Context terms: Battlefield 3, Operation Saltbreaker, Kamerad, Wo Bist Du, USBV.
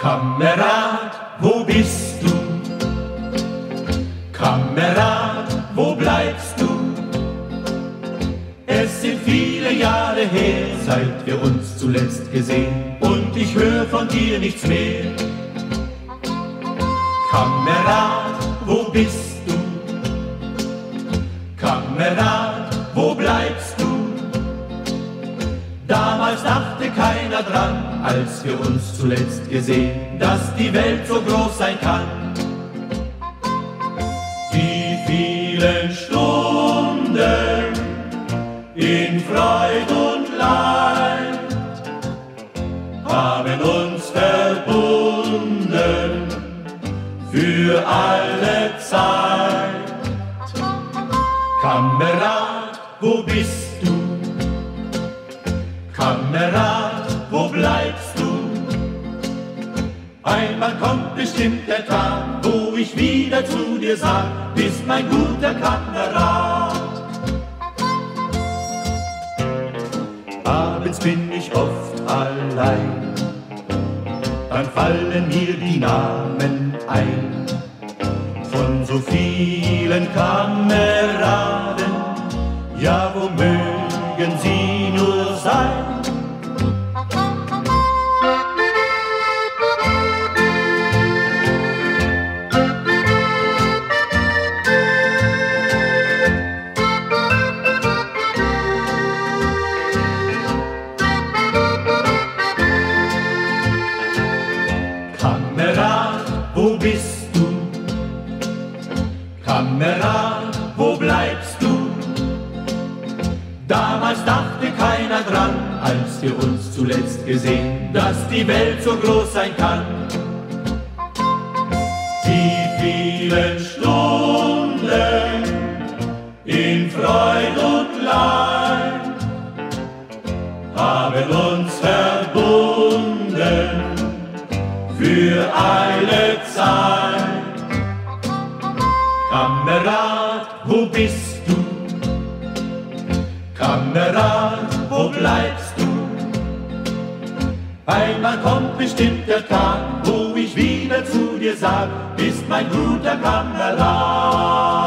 Kamerad, wo bist du? Kamerad, wo bleibst du? Es sind viele Jahre her, seit wir uns zuletzt gesehen, und ich höre von dir nichts mehr. Kamerad, wo bist du? Kamerad, wo bleibst du? Damals dachte keiner dran, als wir uns zuletzt gesehen, dass die Welt so groß sein kann. Die vielen Stunden in Freud und Leid haben uns verbunden für alle Zeit. Kamerad, wo bist du? Kamerad, wo bleibst du? Einmal kommt bestimmt der Tag, wo ich wieder zu dir sag, bist mein guter Kamerad. Abends bin ich oft allein, dann fallen mir die Namen ein von so vielen Kameraden, ja, wo mögen sie nur sein? Kamerad, wo bist du? Kamerad, wo bleibst du? Damals dachte keiner dran, als wir uns zuletzt gesehen, dass die Welt so groß sein kann. Die vielen Stunden in Freud und Leid haben uns verbunden für alle Zeit. Kamerad, wo bist du? Kamerad, wo bleibst du? Einmal kommt bestimmt der Tag, wo ich wieder zu dir sag, bist mein guter Kamerad.